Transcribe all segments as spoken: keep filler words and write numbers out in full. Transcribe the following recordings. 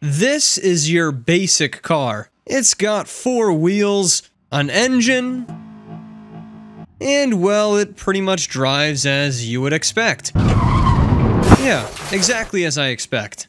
This is your basic car. It's got four wheels, an engine, and well, it pretty much drives as you would expect. Yeah, exactly as I expect.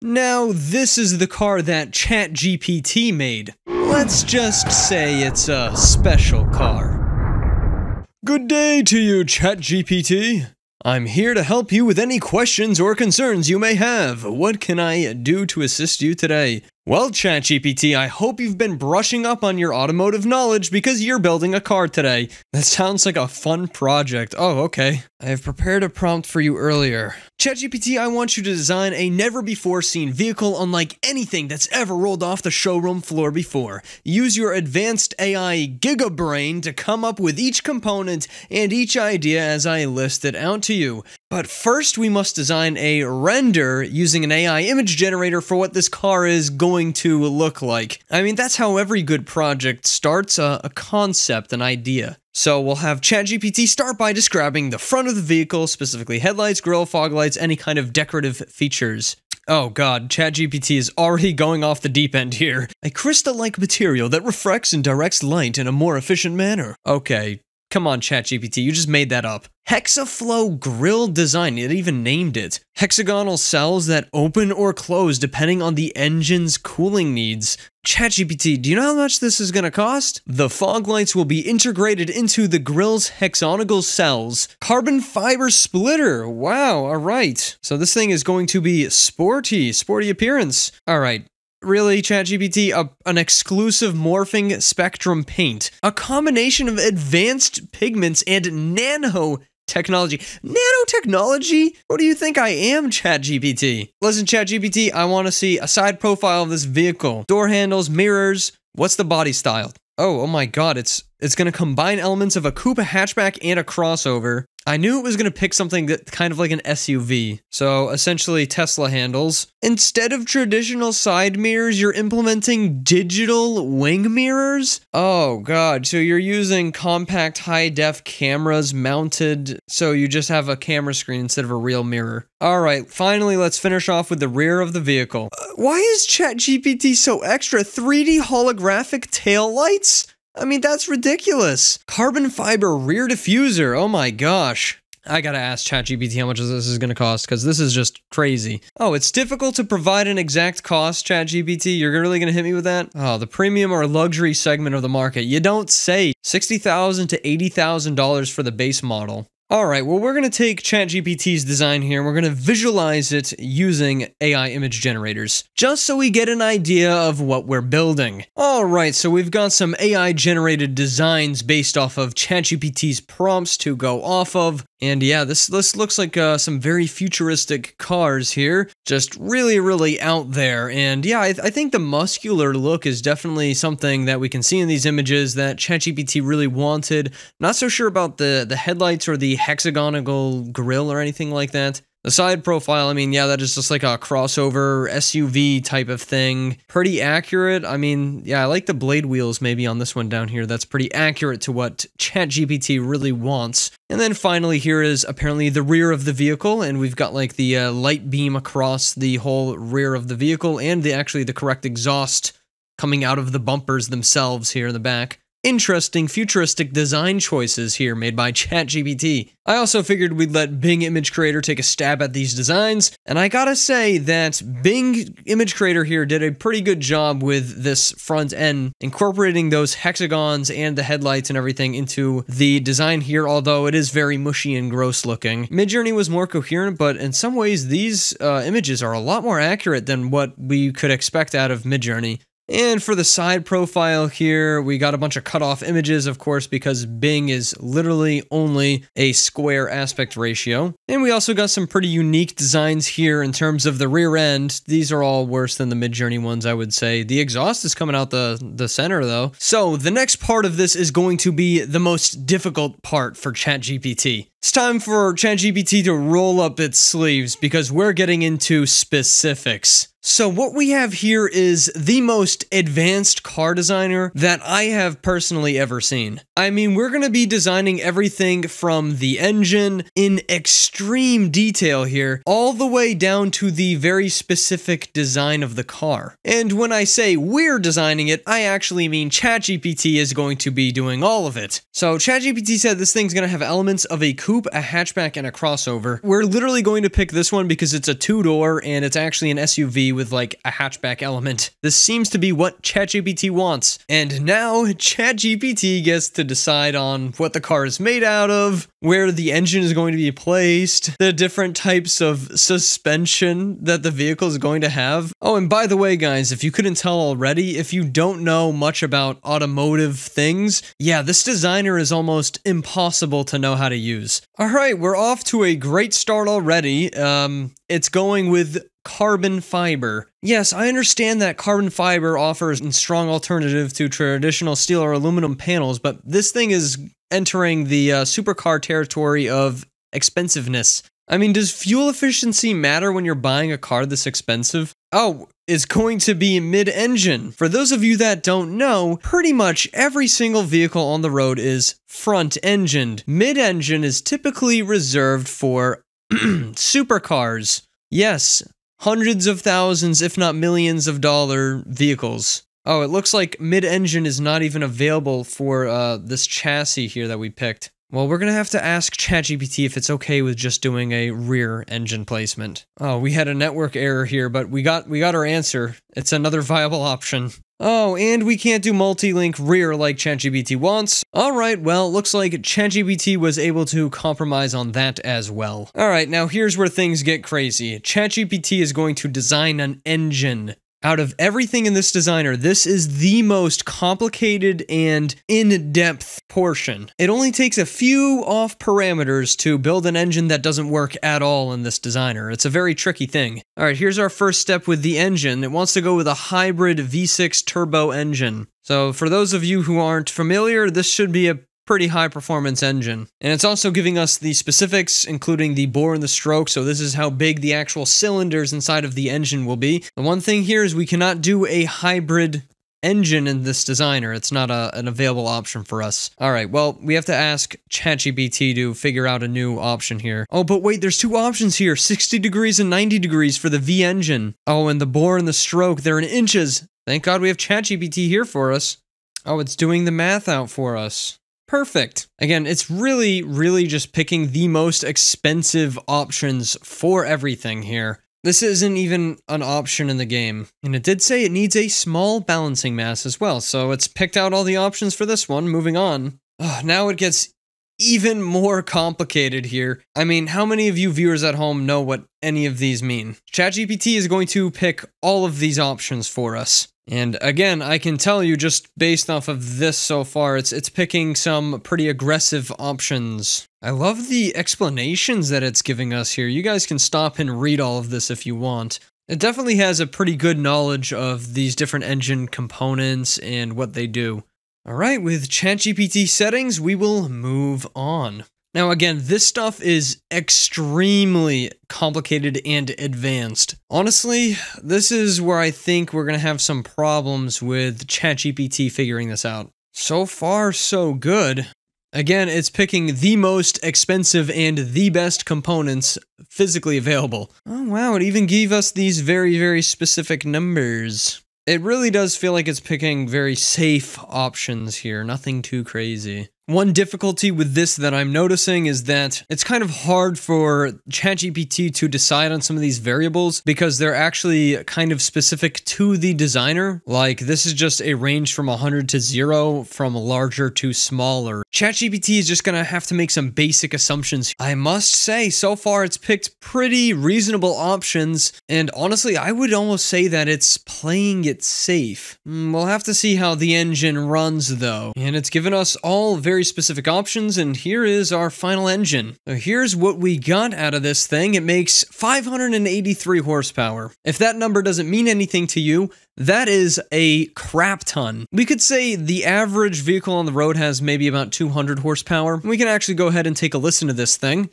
Now, this is the car that ChatGPT made. Let's just say it's a special car. Good day to you, ChatGPT. I'm here to help you with any questions or concerns you may have. What can I do to assist you today? Well, ChatGPT, I hope you've been brushing up on your automotive knowledge because you're building a car today. That sounds like a fun project. Oh, okay. I have prepared a prompt for you earlier. ChatGPT, I want you to design a never-before-seen vehicle unlike anything that's ever rolled off the showroom floor before. Use your advanced A I gigabrain to come up with each component and each idea as I list it out to you. But first, we must design a render using an A I image generator for what this car is going to look like. I mean, that's how every good project starts, a, a concept, an idea. So we'll have ChatGPT start by describing the front of the vehicle, specifically headlights, grille, fog lights, any kind of decorative features. Oh god, ChatGPT is already going off the deep end here. A crystal-like material that refracts and directs light in a more efficient manner. Okay. Come on, ChatGPT, you just made that up. Hexaflow grille design, it even named it. Hexagonal cells that open or close depending on the engine's cooling needs. ChatGPT, do you know how much this is gonna cost? The fog lights will be integrated into the grille's hexagonal cells. Carbon fiber splitter, wow, alright. So this thing is going to be sporty, sporty appearance. Alright. Really, ChatGPT, a, an exclusive morphing spectrum paint. A combination of advanced pigments and nano technology. Nanotechnology? What do you think I am, ChatGPT? Listen, ChatGPT, I want to see a side profile of this vehicle. Door handles, mirrors. What's the body style? Oh, oh my god, it's it's going to combine elements of a Coupe, a hatchback, and a crossover. I knew it was going to pick something that kind of like an S U V, so essentially Tesla handles. Instead of traditional side mirrors, you're implementing digital wing mirrors? Oh god, so you're using compact high-def cameras mounted, so you just have a camera screen instead of a real mirror. Alright, finally let's finish off with the rear of the vehicle. Uh, why is ChatGPT so extra? three D holographic taillights? I mean, that's ridiculous. Carbon fiber rear diffuser. Oh my gosh. I gotta ask ChatGPT how much this is gonna cost, because this is just crazy. Oh, it's difficult to provide an exact cost, ChatGPT. You're really gonna hit me with that? Oh, the premium or luxury segment of the market. You don't say. sixty thousand dollars to eighty thousand dollars for the base model. Alright, well we're going to take ChatGPT's design here and we're going to visualize it using A I image generators, just so we get an idea of what we're building. Alright, so we've got some A I generated designs based off of ChatGPT's prompts to go off of, and yeah, this, this looks like uh, some very futuristic cars here, just really, really out there, and yeah, I, th I think the muscular look is definitely something that we can see in these images that ChatGPT really wanted. Not so sure about the, the headlights or the hexagonal grille or anything like that. The side profile, I mean, yeah, that is just like a crossover S U V type of thing. Pretty accurate. I mean, yeah, I like the blade wheels maybe on this one down here. That's pretty accurate to what ChatGPT really wants. And then finally here is apparently the rear of the vehicle, and we've got like the uh, light beam across the whole rear of the vehicle and the actually the correct exhaust coming out of the bumpers themselves here in the back. Interesting futuristic design choices here made by ChatGPT. I also figured we'd let Bing Image Creator take a stab at these designs, and I gotta say that Bing Image Creator here did a pretty good job with this front end, incorporating those hexagons and the headlights and everything into the design here, although it is very mushy and gross looking. Midjourney was more coherent, but in some ways these uh, images are a lot more accurate than what we could expect out of Midjourney. And for the side profile here, we got a bunch of cut-off images, of course, because Bing is literally only a square aspect ratio. And we also got some pretty unique designs here in terms of the rear end. These are all worse than the Midjourney ones, I would say. The exhaust is coming out the, the center, though. So the next part of this is going to be the most difficult part for ChatGPT. It's time for ChatGPT to roll up its sleeves because we're getting into specifics. So what we have here is the most advanced car designer that I have personally ever seen. I mean, we're going to be designing everything from the engine in extreme detail here, all the way down to the very specific design of the car. And when I say we're designing it, I actually mean ChatGPT is going to be doing all of it. So ChatGPT said this thing's going to have elements of a coupe, a hatchback, and a crossover. We're literally going to pick this one because it's a two-door and it's actually an S U V with like a hatchback element. This seems to be what ChatGPT wants. And now ChatGPT gets to decide on what the car is made out of, where the engine is going to be placed, the different types of suspension that the vehicle is going to have. Oh, and by the way, guys, if you couldn't tell already, if you don't know much about automotive things, yeah, this designer is almost impossible to know how to use. All right, we're off to a great start already. Um, it's going with carbon fiber. Yes, I understand that carbon fiber offers a strong alternative to traditional steel or aluminum panels, but this thing is entering the uh, supercar territory of expensiveness. I mean, does fuel efficiency matter when you're buying a car this expensive? Oh, it's going to be mid-engine. For those of you that don't know, pretty much every single vehicle on the road is front-engined. Mid-engine is typically reserved for supercars. Yes. Hundreds of thousands, if not millions of dollar vehicles. Oh, it looks like mid-engine is not even available for uh, this chassis here that we picked. Well, we're going to have to ask ChatGPT if it's okay with just doing a rear engine placement. Oh, we had a network error here, but we got we got our answer. It's another viable option. Oh, and we can't do multi-link rear like ChatGPT wants. Alright, well, looks like ChatGPT was able to compromise on that as well. Alright, now here's where things get crazy. ChatGPT is going to design an engine. Out of everything in this designer, this is the most complicated and in-depth portion. It only takes a few off parameters to build an engine that doesn't work at all in this designer. It's a very tricky thing. All right, here's our first step with the engine. It wants to go with a hybrid V six turbo engine. So for those of you who aren't familiar, this should be a pretty high performance engine. And it's also giving us the specifics, including the bore and the stroke, so this is how big the actual cylinders inside of the engine will be. The one thing here is we cannot do a hybrid engine in this designer. It's not a, an available option for us. All right, well, we have to ask ChatGPT to figure out a new option here. Oh, but wait, there's two options here, sixty degrees and ninety degrees for the V engine. Oh, and the bore and the stroke, they're in inches. Thank God we have ChatGPT here for us. Oh, it's doing the math out for us. Perfect. Again, it's really, really just picking the most expensive options for everything here. This isn't even an option in the game. And it did say it needs a small balancing mass as well, so it's picked out all the options for this one. Moving on. Oh, now it gets even more complicated here. I mean, how many of you viewers at home know what any of these mean? ChatGPT is going to pick all of these options for us. And again, I can tell you just based off of this so far, it's it's picking some pretty aggressive options. I love the explanations that it's giving us here. You guys can stop and read all of this if you want. It definitely has a pretty good knowledge of these different engine components and what they do. All right, with ChatGPT settings, we will move on. Now again, this stuff is extremely complicated and advanced. Honestly, this is where I think we're gonna have some problems with ChatGPT figuring this out. So far, so good. Again, it's picking the most expensive and the best components physically available. Oh wow, it even gave us these very, very specific numbers. It really does feel like it's picking very safe options here, nothing too crazy. One difficulty with this that I'm noticing is that it's kind of hard for ChatGPT to decide on some of these variables because they're actually kind of specific to the designer. Like this is just a range from one hundred to zero, from larger to smaller. ChatGPT is just gonna have to make some basic assumptions. I must say, so far it's picked pretty reasonable options, and honestly, I would almost say that it's playing it safe. We'll have to see how the engine runs though, and it's given us all very very specific options, and here is our final engine. So here's what we got out of this thing. It makes five hundred eighty-three horsepower. If that number doesn't mean anything to you, that is a crap ton. We could say the average vehicle on the road has maybe about two hundred horsepower. We can actually go ahead and take a listen to this thing.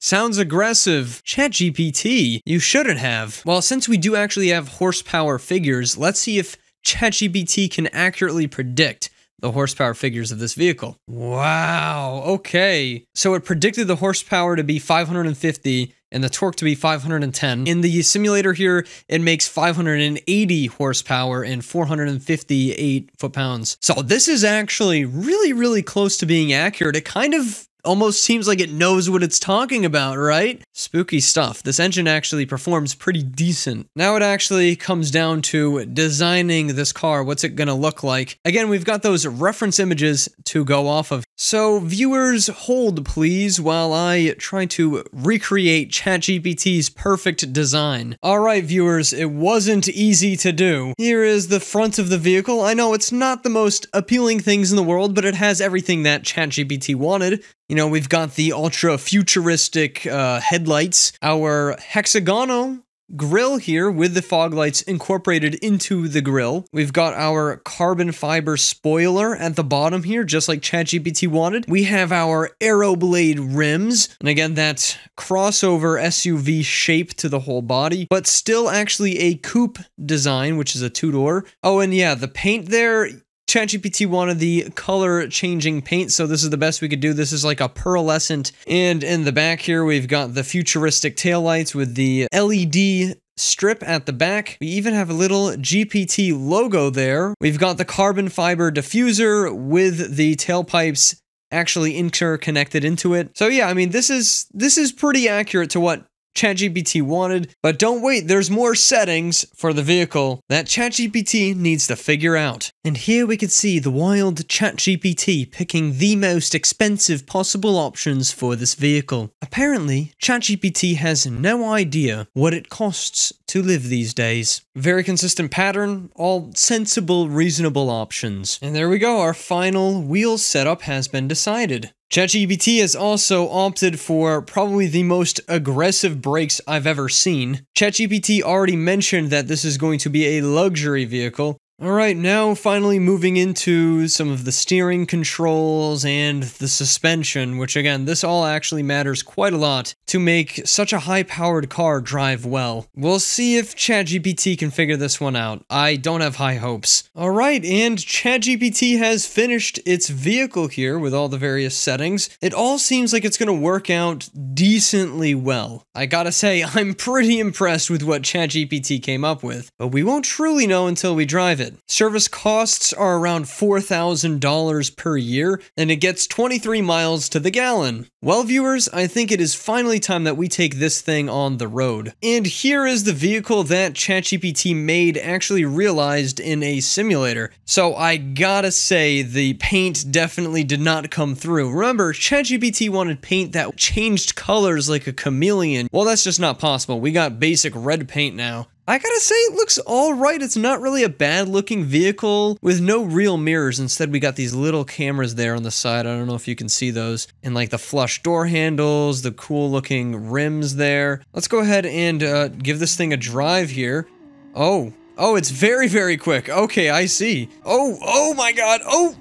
Sounds aggressive. ChatGPT, you shouldn't have. Well, since we do actually have horsepower figures, let's see if ChatGPT can accurately predict the horsepower figures of this vehicle. Wow, okay. So it predicted the horsepower to be five hundred fifty and the torque to be five hundred ten. In the simulator here, it makes five hundred eighty horsepower and four hundred fifty-eight foot-pounds. So this is actually really, really close to being accurate. It kind of almost seems like it knows what it's talking about, right? Spooky stuff. This engine actually performs pretty decent. Now it actually comes down to designing this car. What's it gonna look like? Again, we've got those reference images to go off of. So viewers, hold please while I try to recreate ChatGPT's perfect design. All right, viewers, it wasn't easy to do. Here is the front of the vehicle. I know it's not the most appealing things in the world, but it has everything that ChatGPT wanted. You know, we've got the ultra futuristic uh, headlights, our hexagonal grille here with the fog lights incorporated into the grille. We've got our carbon fiber spoiler at the bottom here, just like ChatGPT wanted. We have our Aeroblade rims, and again, that crossover S U V shape to the whole body, but still actually a coupe design, which is a two-door. Oh, and yeah, the paint there, ChatGPT wanted the color changing paint, so this is the best we could do. This is like a pearlescent. And in the back here, we've got the futuristic taillights with the L E D strip at the back. We even have a little G P T logo there. We've got the carbon fiber diffuser with the tailpipes actually interconnected into it. So yeah, I mean, this is this is pretty accurate to what ChatGPT wanted, but don't wait, there's more settings for the vehicle that ChatGPT needs to figure out. And here we can see the wild ChatGPT picking the most expensive possible options for this vehicle. Apparently, ChatGPT has no idea what it costs to live these days. Very consistent pattern, all sensible, reasonable options. And there we go, our final wheel setup has been decided. ChatGPT has also opted for probably the most aggressive brakes I've ever seen. ChatGPT already mentioned that this is going to be a luxury vehicle. All right, now finally moving into some of the steering controls and the suspension, which again, this all actually matters quite a lot to make such a high-powered car drive well. We'll see if ChatGPT can figure this one out. I don't have high hopes. All right, and ChatGPT has finished its vehicle here with all the various settings. It all seems like it's gonna work out decently well. I gotta say, I'm pretty impressed with what ChatGPT came up with, but we won't truly know until we drive it. Service costs are around four thousand dollars per year, and it gets twenty-three miles to the gallon. Well, viewers, I think it is finally time that we take this thing on the road. And here is the vehicle that ChatGPT made actually realized in a simulator. So I gotta say, the paint definitely did not come through. Remember, ChatGPT wanted paint that changed colors like a chameleon. Well, that's just not possible. We got basic red paint now. I gotta say, it looks alright. It's not really a bad looking vehicle with no real mirrors. Instead, we got these little cameras there on the side. I don't know if you can see those. And like the flush door handles, the cool looking rims there. Let's go ahead and uh, give this thing a drive here. Oh, oh, it's very, very quick. Okay, I see. Oh, oh my god. Oh,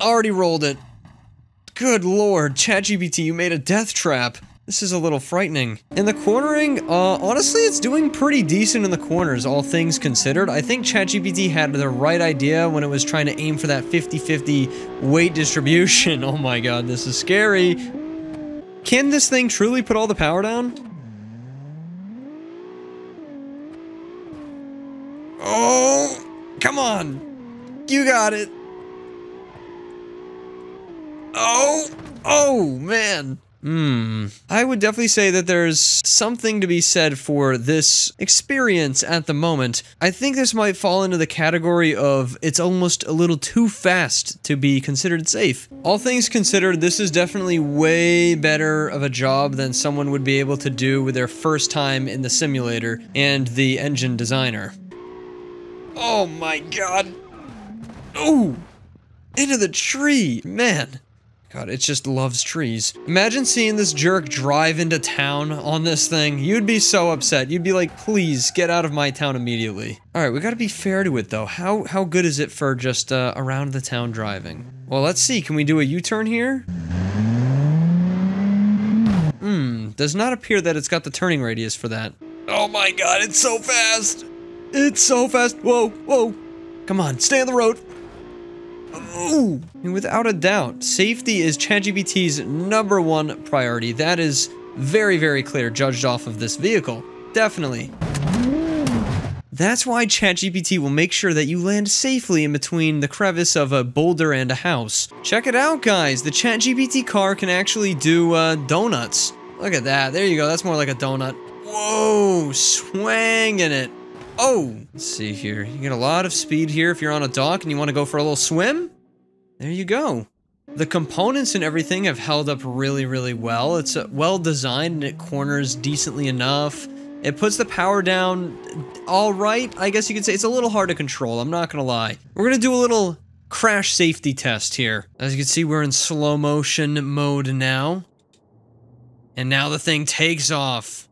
already rolled it. Good lord, ChatGPT, you made a death trap. This is a little frightening. And the cornering, uh, honestly, it's doing pretty decent in the corners, all things considered. I think ChatGPT had the right idea when it was trying to aim for that fifty fifty weight distribution. Oh my god, this is scary. Can this thing truly put all the power down? Oh, come on. You got it. Oh, oh, man. Hmm. I would definitely say that there's something to be said for this experience at the moment. I think this might fall into the category of it's almost a little too fast to be considered safe. All things considered, this is definitely way better of a job than someone would be able to do with their first time in the simulator and the engine designer. Oh my god. Ooh! Into the tree! Man. God, it just loves trees. Imagine seeing this jerk drive into town on this thing. You'd be so upset. You'd be like, please, get out of my town immediately. Alright, we gotta be fair to it, though. How how good is it for just uh, around the town driving? Well, let's see. Can we do a U-turn here? Hmm, does not appear that it's got the turning radius for that. Oh my god, it's so fast! It's so fast! Whoa, whoa! Come on, stay on the road! Ooh. I mean, without a doubt, safety is ChatGPT's number one priority. That is very, very clear, judged off of this vehicle. Definitely. That's why ChatGPT will make sure that you land safely in between the crevice of a boulder and a house. Check it out, guys! The ChatGPT car can actually do uh, donuts. Look at that. There you go. That's more like a donut. Whoa! Swangin' it. Oh! Let's see here. You get a lot of speed here if you're on a dock and you want to go for a little swim. There you go. The components and everything have held up really, really well. It's well designed and it corners decently enough. It puts the power down all right. I guess you could say it's a little hard to control, I'm not gonna lie. We're gonna do a little crash safety test here. As you can see, we're in slow motion mode now. And now the thing takes off.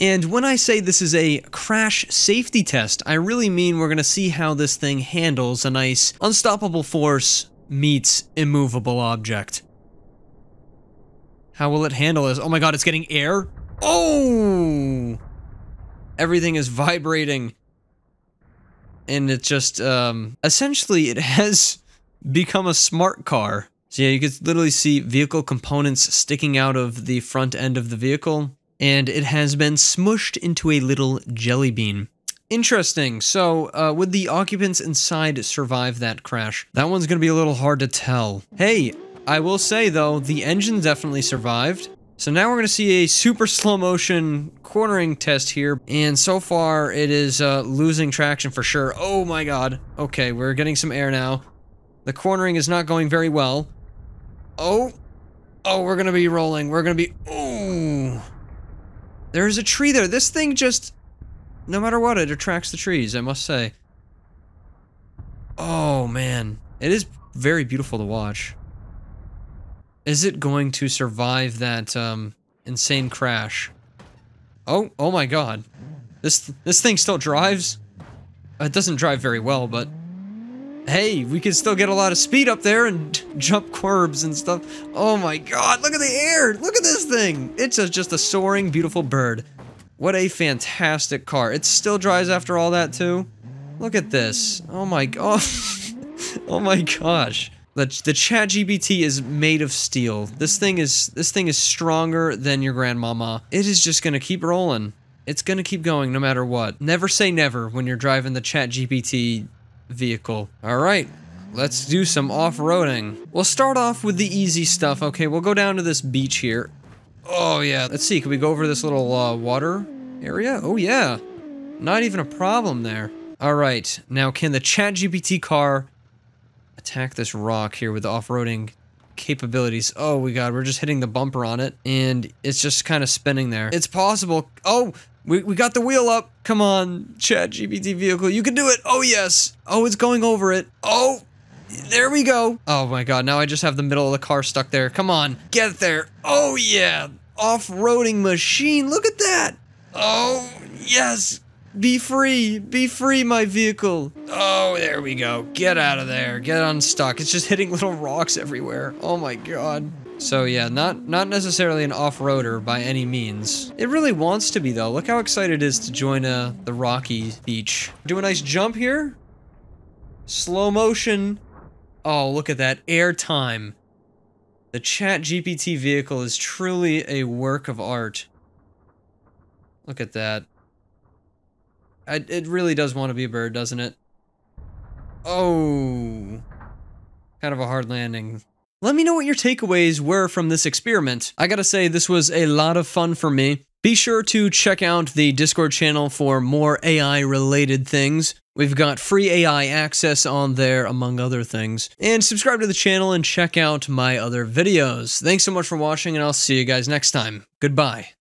And when I say this is a crash safety test, I really mean we're gonna see how this thing handles a nice unstoppable force meets immovable object. How will it handle this? Oh my god, it's getting air? Oh! Everything is vibrating. And it just, um, essentially it has become a smart car. So yeah, you can literally see vehicle components sticking out of the front end of the vehicle. And it has been smushed into a little jelly bean. Interesting. So, uh, would the occupants inside survive that crash? That one's gonna be a little hard to tell. Hey, I will say though, the engine definitely survived. So now we're gonna see a super slow motion cornering test here. And so far, it is uh, losing traction for sure. Oh my god. Okay, we're getting some air now. The cornering is not going very well. Oh. Oh, we're gonna be rolling. We're gonna be... Ooh. There's a tree there. This thing just, no matter what, it attracts the trees, I must say. Oh, man. It is very beautiful to watch. Is it going to survive that um, insane crash? Oh, oh my god. This, this thing still drives? It doesn't drive very well, but... Hey, we can still get a lot of speed up there and jump curbs and stuff. Oh my god, look at the air! Look at this thing! It's a, just a soaring, beautiful bird. What a fantastic car. It still drives after all that, too. Look at this. Oh my god. Oh my gosh. The, the ChatGPT is made of steel. This thing is, this thing is stronger than your grandmama. It is just gonna keep rolling. It's gonna keep going no matter what. Never say never when you're driving the ChatGPT vehicle. Alright, let's do some off-roading. We'll start off with the easy stuff. Okay, we'll go down to this beach here. Oh yeah, let's see, can we go over this little uh, water area? Oh yeah, not even a problem there. Alright, now can the ChatGPT car attack this rock here with the off-roading capabilities? Oh my god, we're just hitting the bumper on it, and it's just kind of spinning there. It's possible. Oh! We, we got the wheel up. Come on, ChatGPT vehicle. You can do it. Oh, yes. Oh, it's going over it. Oh, there we go. Oh, my God. Now I just have the middle of the car stuck there. Come on. Get there. Oh, yeah. Off-roading machine. Look at that. Oh, yes. Be free. Be free, my vehicle. Oh, there we go. Get out of there. Get unstuck. It's just hitting little rocks everywhere. Oh, my God. So yeah, not not necessarily an off-roader by any means. It really wants to be though. Look how excited it is to join uh, the rocky beach. Do a nice jump here. Slow motion. Oh, look at that air time. The ChatGPT vehicle is truly a work of art. Look at that. I, it really does want to be a bird, doesn't it? Oh, kind of a hard landing. Let me know what your takeaways were from this experiment. I gotta say, this was a lot of fun for me. Be sure to check out the Discord channel for more A I-related things. We've got free A I access on there, among other things. And subscribe to the channel and check out my other videos. Thanks so much for watching, and I'll see you guys next time. Goodbye.